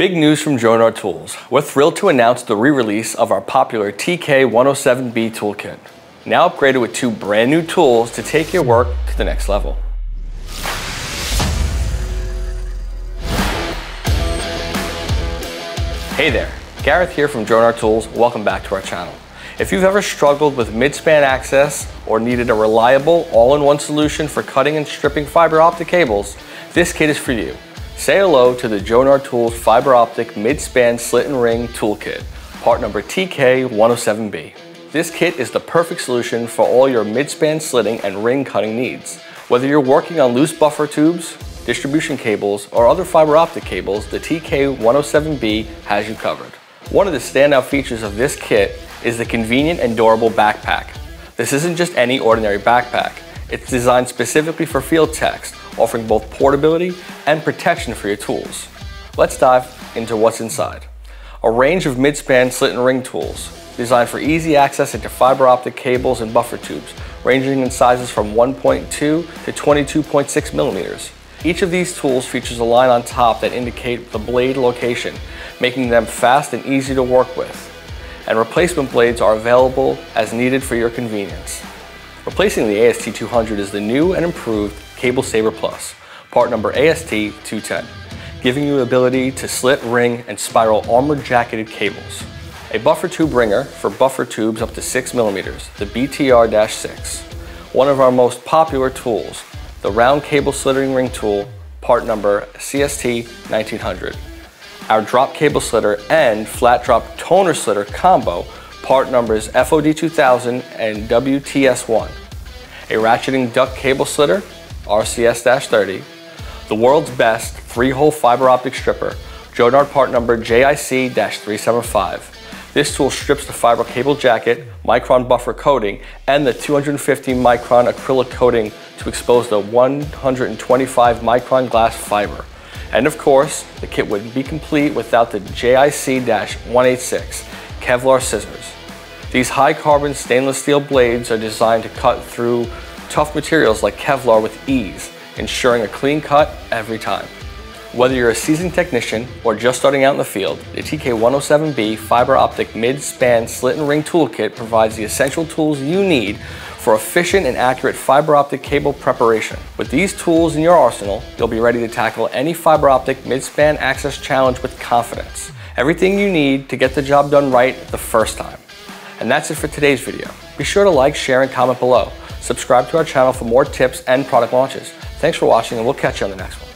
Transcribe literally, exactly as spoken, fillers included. Big news from Jonard Tools. We're thrilled to announce the re-release of our popular T K one oh seven B toolkit, now upgraded with two brand new tools to take your work to the next level. Hey there, Gareth here from Jonard Tools. Welcome back to our channel. If you've ever struggled with mid-span access or needed a reliable all-in-one solution for cutting and stripping fiber optic cables, this kit is for you. Say hello to the Jonard Tools Fiber Optic Mid-Span Slit and Ring Toolkit, part number T K one oh seven B. This kit is the perfect solution for all your mid-span slitting and ring cutting needs. Whether you're working on loose buffer tubes, distribution cables, or other fiber optic cables, the T K one oh seven B has you covered. One of the standout features of this kit is the convenient and durable backpack. This isn't just any ordinary backpack. It's designed specifically for field techs, offering both portability and protection for your tools. Let's dive into what's inside. A range of mid-span slit and ring tools, designed for easy access into fiber optic cables and buffer tubes, ranging in sizes from one point two to twenty-two point six millimeters. Each of these tools features a line on top that indicate the blade location, making them fast and easy to work with. And replacement blades are available as needed for your convenience. Replacing the A S T two hundred is the new and improved Cable Saber Plus, part number A S T two ten, giving you the ability to slit, ring, and spiral armored jacketed cables. A buffer tube ringer for buffer tubes up to six millimeters, the B T R six. One of our most popular tools, the round cable slitting ring tool, part number C S T nineteen hundred. Our drop cable slitter and flat drop toner slitter combo, part numbers F O D two thousand and W T S one. A ratcheting duct cable slitter, R C S thirty. The world's best three-hole fiber optic stripper, Jonard part number J I C three seventy-five. This tool strips the fiber cable jacket, micron buffer coating, and the two hundred fifty micron acrylic coating to expose the one hundred twenty-five micron glass fiber. And of course, the kit wouldn't be complete without the J I C one eighty-six Kevlar scissors. These high carbon stainless steel blades are designed to cut through tough materials like Kevlar with ease, ensuring a clean cut every time. Whether you're a seasoned technician or just starting out in the field, the T K one oh seven B Fiber Optic Mid-Span Slit and Ring Toolkit provides the essential tools you need for efficient and accurate fiber optic cable preparation. With these tools in your arsenal, you'll be ready to tackle any fiber optic mid-span access challenge with confidence. Everything you need to get the job done right the first time. And that's it for today's video. Be sure to like, share, and comment below. Subscribe to our channel for more tips and product launches. Thanks for watching, and we'll catch you on the next one.